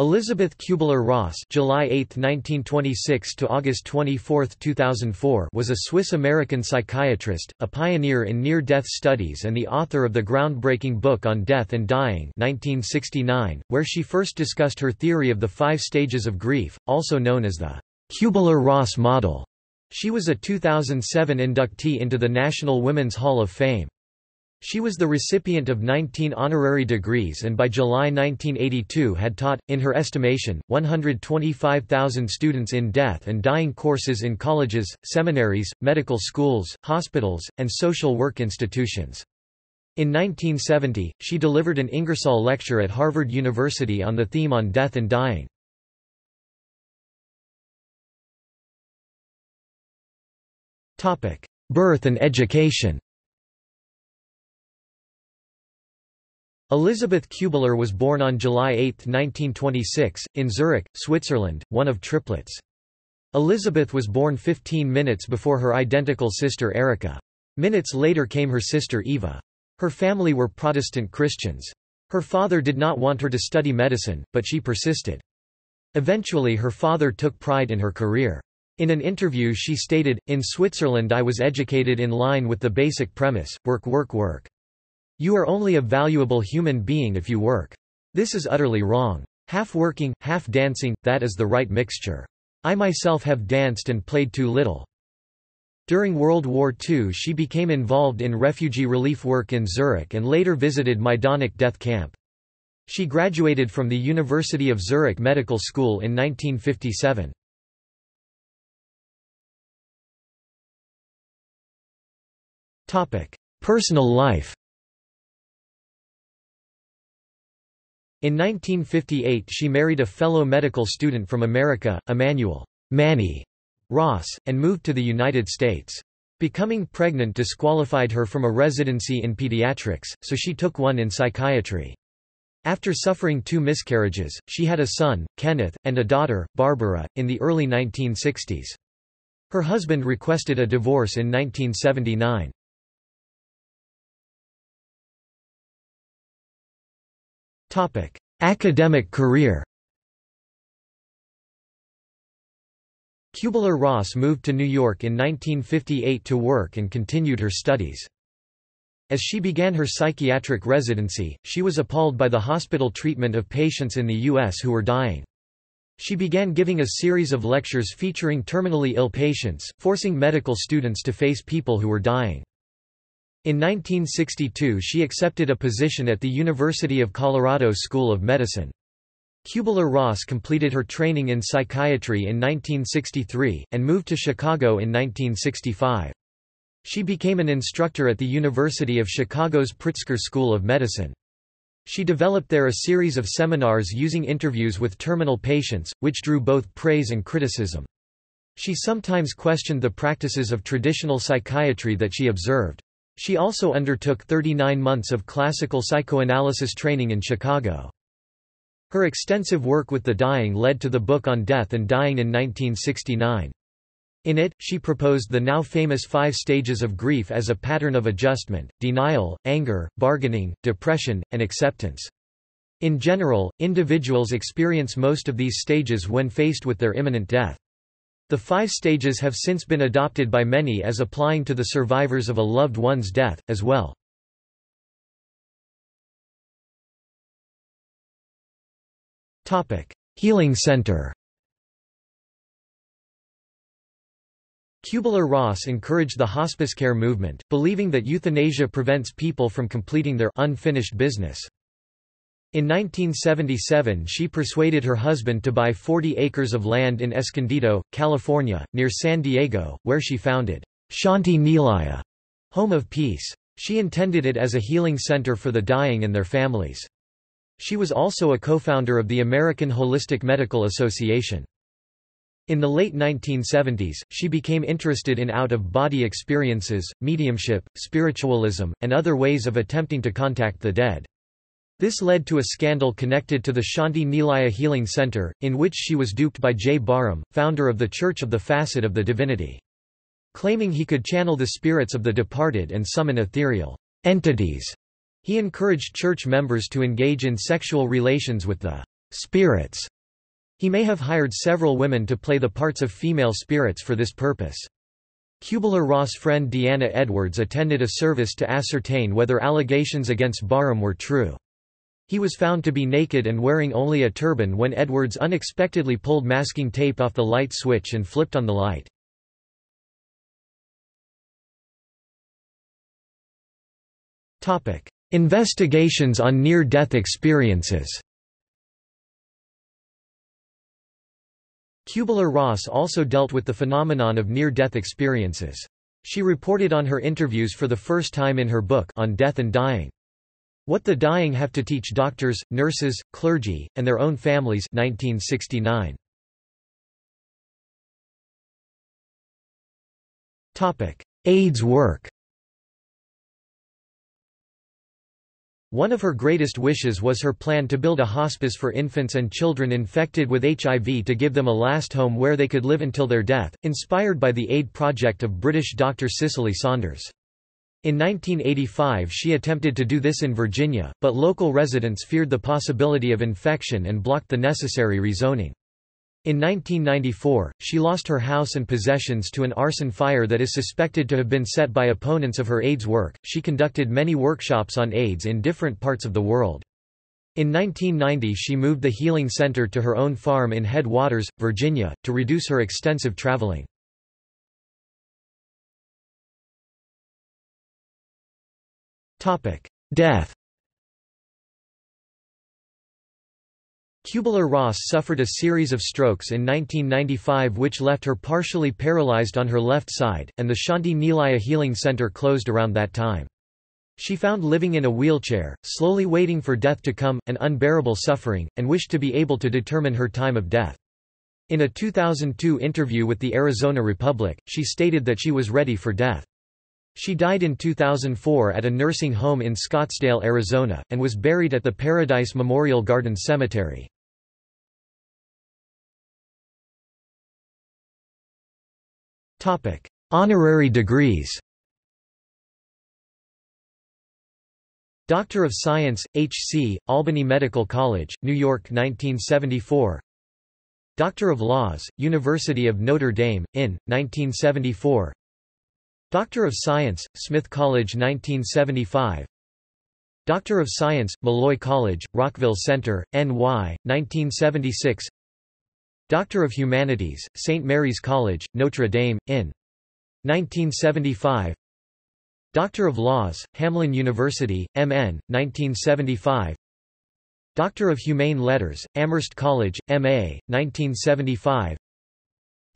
Elisabeth Kübler-Ross (July 8, 1926 to August 24, 2004) was a Swiss-American psychiatrist, a pioneer in near-death studies and the author of the groundbreaking book On Death and Dying (1969), where she first discussed her theory of the 5 stages of grief, also known as the Kübler-Ross model. She was a 2007 inductee into the National Women's Hall of Fame. She was the recipient of 19 honorary degrees and by July 1982 had taught, in her estimation, 125,000 students in death and dying courses in colleges, seminaries, medical schools, hospitals, and social work institutions. In 1970, she delivered an Ingersoll Lecture at Harvard University on the theme On Death and Dying. Birth and education. Elisabeth Kübler was born on July 8, 1926, in Zurich, Switzerland, one of triplets. Elisabeth was born 15 minutes before her identical sister Erika. Minutes later came her sister Eva. Her family were Protestant Christians. Her father did not want her to study medicine, but she persisted. Eventually her father took pride in her career. In an interview she stated, "In Switzerland I was educated in line with the basic premise, work, work, work. You are only a valuable human being if you work. This is utterly wrong. Half working, half dancing, that is the right mixture. I myself have danced and played too little." During World War II she became involved in refugee relief work in Zurich and later visited Majdanek death camp. She graduated from the University of Zurich Medical School in 1957. Personal life. In 1958 she married a fellow medical student from America, Emanuel "Manny" Ross, and moved to the United States. Becoming pregnant disqualified her from a residency in pediatrics, so she took one in psychiatry. After suffering 2 miscarriages, she had a son, Kenneth, and a daughter, Barbara, in the early 1960s. Her husband requested a divorce in 1979. Academic career. Kübler-Ross moved to New York in 1958 to work and continued her studies. As she began her psychiatric residency, she was appalled by the hospital treatment of patients in the U.S. who were dying. She began giving a series of lectures featuring terminally ill patients, forcing medical students to face people who were dying. In 1962 she accepted a position at the University of Colorado School of Medicine. Kübler-Ross completed her training in psychiatry in 1963, and moved to Chicago in 1965. She became an instructor at the University of Chicago's Pritzker School of Medicine. She developed there a series of seminars using interviews with terminal patients, which drew both praise and criticism. She sometimes questioned the practices of traditional psychiatry that she observed. She also undertook 39 months of classical psychoanalysis training in Chicago. Her extensive work with the dying led to the book On Death and Dying in 1969. In it, she proposed the now famous 5 stages of grief as a pattern of adjustment: denial, anger, bargaining, depression, and acceptance. In general, individuals experience most of these stages when faced with their imminent death. The 5 stages have since been adopted by many as applying to the survivors of a loved one's death, as well. Healing Center. Kübler-Ross encouraged the hospice care movement, believing that euthanasia prevents people from completing their unfinished business. In 1977 she persuaded her husband to buy 40 acres of land in Escondido, California, near San Diego, where she founded Shanti Nilaya, Home of Peace. She intended it as a healing center for the dying and their families. She was also a co-founder of the American Holistic Medical Association. In the late 1970s, she became interested in out-of-body experiences, mediumship, spiritualism, and other ways of attempting to contact the dead. This led to a scandal connected to the Shanti Nilaya Healing Center, in which she was duped by J. Barham, founder of the Church of the Facet of the Divinity, claiming he could channel the spirits of the departed and summon ethereal entities. He encouraged church members to engage in sexual relations with the spirits. He may have hired several women to play the parts of female spirits for this purpose. Kübler-Ross friend Deanna Edwards attended a service to ascertain whether allegations against Barham were true. He was found to be naked and wearing only a turban when Edwards unexpectedly pulled masking tape off the light switch and flipped on the light. Investigations on near-death experiences. Kübler-Ross also dealt with the phenomenon of near-death experiences. She reported on her interviews for the first time in her book, On Death and Dying. What the Dying Have to Teach Doctors, Nurses, Clergy, and Their Own Families, 1969. AIDS work. One of her greatest wishes was her plan to build a hospice for infants and children infected with HIV to give them a last home where they could live until their death, inspired by the aid project of British Dr. Cicely Saunders. In 1985 she attempted to do this in Virginia, but local residents feared the possibility of infection and blocked the necessary rezoning. In 1994, she lost her house and possessions to an arson fire that is suspected to have been set by opponents of her AIDS work. She conducted many workshops on AIDS in different parts of the world. In 1990 she moved the Healing Center to her own farm in Headwaters, Virginia, to reduce her extensive traveling. Death. Kübler-Ross suffered a series of strokes in 1995 which left her partially paralyzed on her left side, and the Shanti Nilaya Healing Center closed around that time. She found living in a wheelchair, slowly waiting for death to come, an unbearable suffering, and wished to be able to determine her time of death. In a 2002 interview with the Arizona Republic, she stated that she was ready for death. She died in 2004 at a nursing home in Scottsdale, Arizona, and was buried at the Paradise Memorial Garden Cemetery. Honorary degrees. Doctor of Science, H.C., Albany Medical College, New York 1974. Doctor of Laws, University of Notre Dame, in, 1974. Doctor of Science, Smith College 1975. Doctor of Science, Malloy College, Rockville Center, NY, 1976. Doctor of Humanities, St. Mary's College, Notre Dame, in. 1975. Doctor of Laws, Hamlin University, MN, 1975. Doctor of Humane Letters, Amherst College, MA, 1975.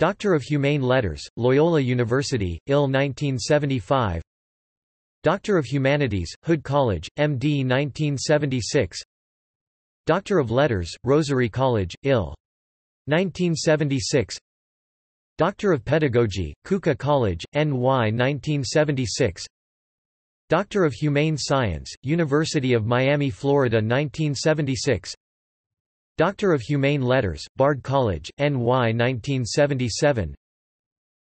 Doctor of Humane Letters, Loyola University, Ill 1975. Doctor of Humanities, Hood College, MD 1976. Doctor of Letters, Rosary College, Ill 1976. Doctor of Pedagogy, Kuka College, NY 1976. Doctor of Humane Science, University of Miami, Florida 1976. Doctor of Humane Letters, Bard College, NY 1977.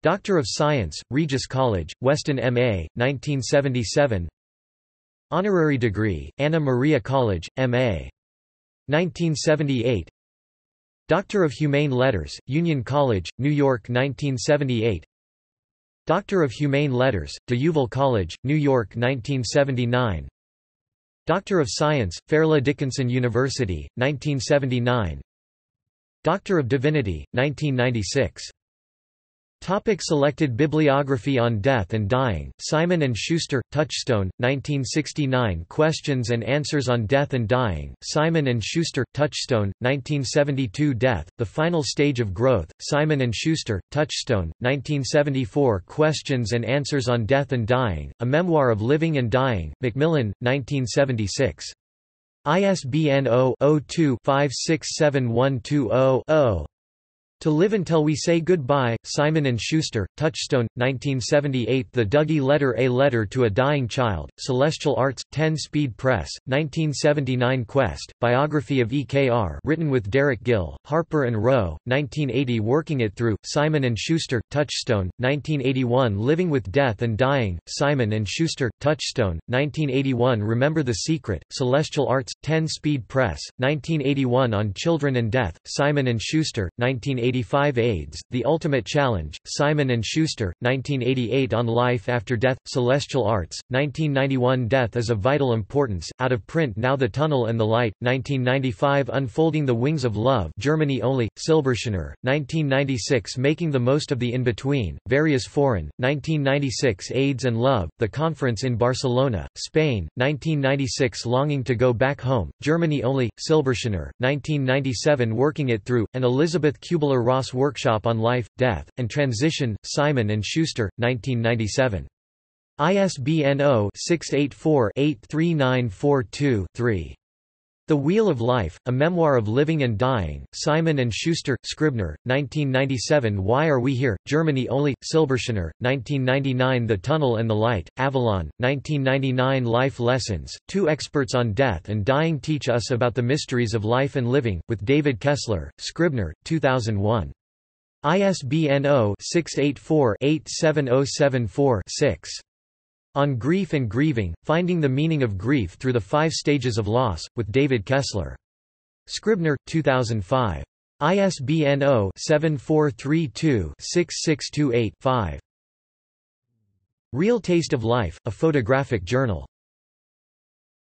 Doctor of Science, Regis College, Weston, MA, 1977. Honorary degree, Anna Maria College, MA, 1978. Doctor of Humane Letters, Union College, New York 1978. Doctor of Humane Letters, DeUval College, New York 1979. Doctor of Science, Fairleigh Dickinson University, 1979. Doctor of Divinity, 1996. Topic: selected bibliography. On Death and Dying, Simon & Schuster, Touchstone, 1969. Questions and Answers on Death and Dying, Simon & Schuster, Touchstone, 1972. Death, The Final Stage of Growth, Simon & Schuster, Touchstone, 1974. Questions and Answers on Death and Dying, A Memoir of Living and Dying, Macmillan, 1976. ISBN 0-02-567120-0. To Live Until We Say Goodbye, Simon & Schuster, Touchstone, 1978. The Dougie Letter, A Letter to a Dying Child, Celestial Arts, 10 Speed Press, 1979. Quest, Biography of E.K.R. written with Derek Gill, Harper & Row, 1980. Working It Through, Simon & Schuster, Touchstone, 1981. Living with Death and Dying, Simon & Schuster, Touchstone, 1981. Remember the Secret, Celestial Arts, 10 Speed Press, 1981. On Children and Death, Simon & Schuster, 1981. 1985. AIDS, The Ultimate Challenge, Simon & Schuster, 1988. On Life After Death, Celestial Arts, 1991. Death is of Vital Importance, out of print now. The Tunnel and the Light, 1995. Unfolding the Wings of Love, Germany Only, Silberschner, 1996. Making the Most of the In-Between, Various Foreign, 1996. AIDS and Love, The Conference in Barcelona, Spain, 1996. Longing to Go Back Home, Germany Only, Silberschner, 1997. Working It Through, and Elisabeth Kübler-Ross Workshop on Life, Death, and Transition, Simon & Schuster, 1997. ISBN 0-684-83942-3. The Wheel of Life, A Memoir of Living and Dying, Simon & Schuster, Scribner, 1997. Why Are We Here, Germany Only, Silberschner, 1999. The Tunnel and the Light, Avalon, 1999. Life Lessons, Two Experts on Death and Dying Teach Us About the Mysteries of Life and Living, with David Kessler, Scribner, 2001. ISBN 0-684-87074-6. On Grief and Grieving, Finding the Meaning of Grief Through the Five Stages of Loss, with David Kessler. Scribner, 2005. ISBN 0-7432-6628-5. Real Taste of Life, A Photographic Journal.